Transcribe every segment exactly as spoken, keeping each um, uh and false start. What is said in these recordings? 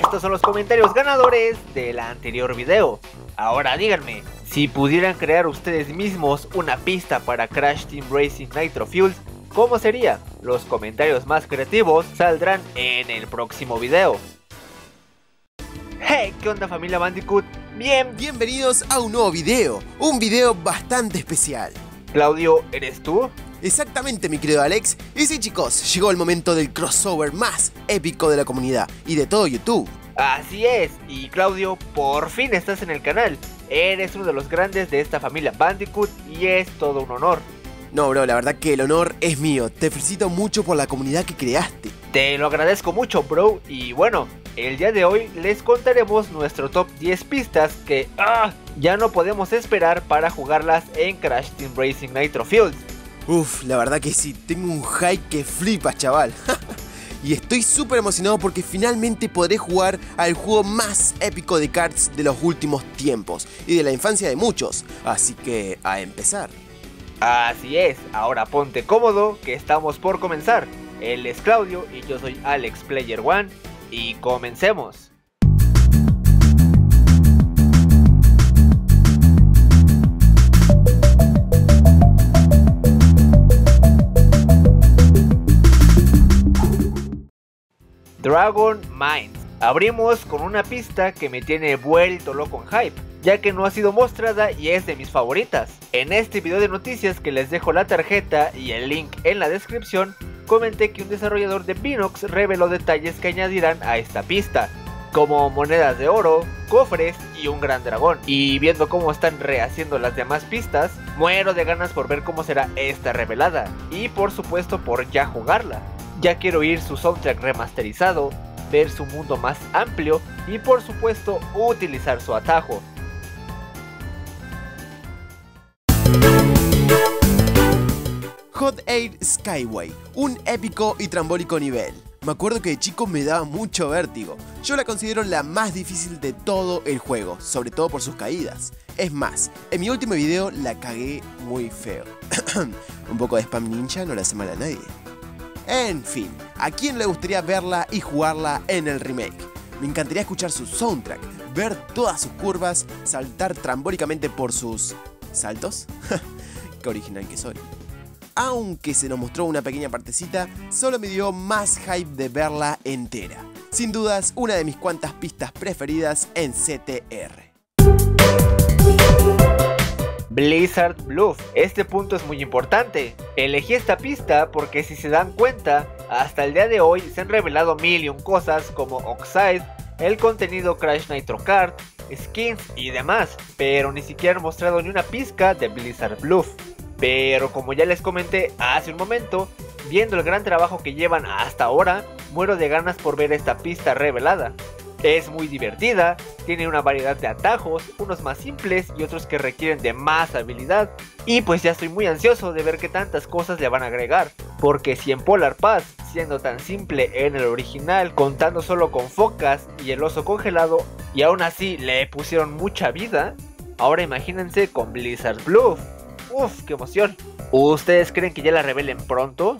Estos son los comentarios ganadores del anterior video. Ahora díganme, si pudieran crear ustedes mismos una pista para Crash Team Racing Nitro Fueled, ¿cómo sería? Los comentarios más creativos saldrán en el próximo video. Hey, ¿qué onda familia Bandicoot? Bien, bienvenidos a un nuevo video, un video bastante especial. Claudio, ¿eres tú? Exactamente, mi querido Alex. Y sí, chicos, llegó el momento del crossover más épico de la comunidad y de todo YouTube. Así es, y Claudio, por fin estás en el canal. Eres uno de los grandes de esta familia Bandicoot y es todo un honor. No, bro, la verdad que el honor es mío. Te felicito mucho por la comunidad que creaste. Te lo agradezco mucho, bro. Y bueno, el día de hoy les contaremos nuestro top diez pistas que ¡ah! ya no podemos esperar para jugarlas en Crash Team Racing Nitro Fueled. Uf, la verdad que sí, tengo un hype que flipas, chaval. Y estoy súper emocionado porque finalmente podré jugar al juego más épico de karts de los últimos tiempos y de la infancia de muchos. Así que, a empezar. Así es, ahora ponte cómodo que estamos por comenzar. Él es Claudio y yo soy Alex Player One y comencemos. Dragon Minds. Abrimos con una pista que me tiene vuelto loco en hype, ya que no ha sido mostrada y es de mis favoritas. En este video de noticias que les dejo la tarjeta y el link en la descripción, comenté que un desarrollador de Beenox reveló detalles que añadirán a esta pista, como monedas de oro, cofres y un gran dragón. Y viendo cómo están rehaciendo las demás pistas, muero de ganas por ver cómo será esta revelada y por supuesto por ya jugarla. Ya quiero oír su soundtrack remasterizado, ver su mundo más amplio y por supuesto utilizar su atajo. Hot ocho Skyway, un épico y trambólico nivel. Me acuerdo que de chico me daba mucho vértigo. Yo la considero la más difícil de todo el juego, sobre todo por sus caídas. Es más, en mi último video la cagué muy feo. Un poco de spam ninja no le hace mal a nadie. En fin, ¿a quién le gustaría verla y jugarla en el remake? Me encantaría escuchar su soundtrack, ver todas sus curvas, saltar trambólicamente por sus... ¿saltos? ¡Qué original que soy! Aunque se nos mostró una pequeña partecita, solo me dio más hype de verla entera. Sin dudas, una de mis cuantas pistas preferidas en C T R. Blizzard Bluff. Este punto es muy importante. Elegí esta pista porque si se dan cuenta, hasta el día de hoy se han revelado mil y un cosas como Oxide, el contenido Crash Nitro Kart, skins y demás, pero ni siquiera han mostrado ni una pizca de Blizzard Bluff. Pero como ya les comenté hace un momento, viendo el gran trabajo que llevan hasta ahora, muero de ganas por ver esta pista revelada. Es muy divertida, tiene una variedad de atajos, unos más simples y otros que requieren de más habilidad. Y pues ya estoy muy ansioso de ver qué tantas cosas le van a agregar, porque si en Polar Pass, siendo tan simple en el original, contando solo con focas y el oso congelado, y aún así le pusieron mucha vida, ahora imagínense con Blizzard Bluff. Uf, qué emoción. ¿Ustedes creen que ya la revelen pronto?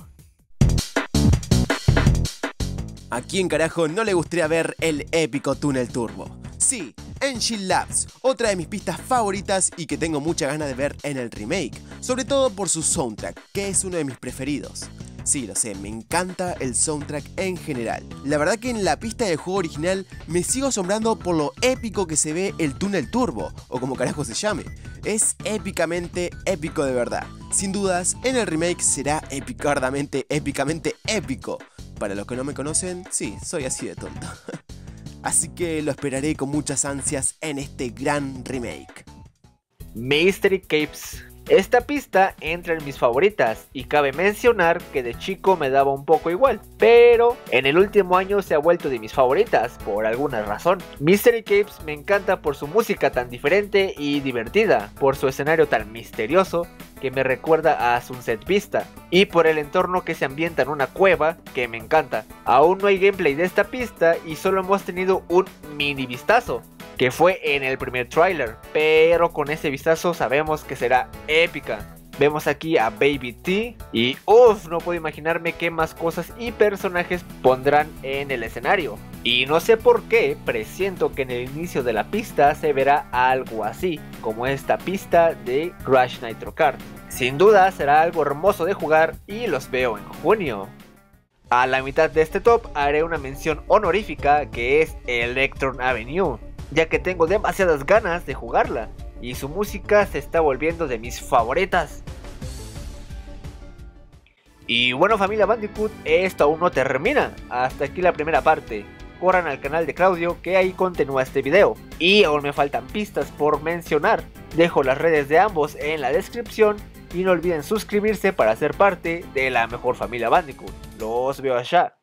¿A quién carajo no le gustaría ver el épico Tunnel Turbo? Sí, Engine Labs, otra de mis pistas favoritas y que tengo mucha ganas de ver en el remake, sobre todo por su soundtrack, que es uno de mis preferidos. Sí, lo sé, me encanta el soundtrack en general. La verdad que en la pista del juego original me sigo asombrando por lo épico que se ve el Tunnel Turbo, o como carajo se llame. Es épicamente épico de verdad. Sin dudas, en el remake será epicardamente, épicamente épico. Para los que no me conocen, sí, soy así de tonto. Así que lo esperaré con muchas ansias en este gran remake. Mystery Capes. Esta pista entra en mis favoritas y cabe mencionar que de chico me daba un poco igual, pero en el último año se ha vuelto de mis favoritas por alguna razón. Mystery Capes me encanta por su música tan diferente y divertida, por su escenario tan misterioso que me recuerda a Sunset Vista y por el entorno que se ambienta en una cueva que me encanta. Aún no hay gameplay de esta pista y solo hemos tenido un mini vistazo, que fue en el primer tráiler, pero con ese vistazo sabemos que será épica. Vemos aquí a Baby T y uff, no puedo imaginarme qué más cosas y personajes pondrán en el escenario. Y no sé por qué, presiento que en el inicio de la pista se verá algo así, como esta pista de Crash Nitro Kart. Sin duda será algo hermoso de jugar y los veo en junio. A la mitad de este top haré una mención honorífica que es Electron Avenue, ya que tengo demasiadas ganas de jugarla. Y su música se está volviendo de mis favoritas. Y bueno, familia Bandicoot, esto aún no termina. Hasta aquí la primera parte. Corran al canal de Claudio que ahí continúa este video. Y aún me faltan pistas por mencionar. Dejo las redes de ambos en la descripción. Y no olviden suscribirse para ser parte de la mejor familia Bandicoot. Los veo allá.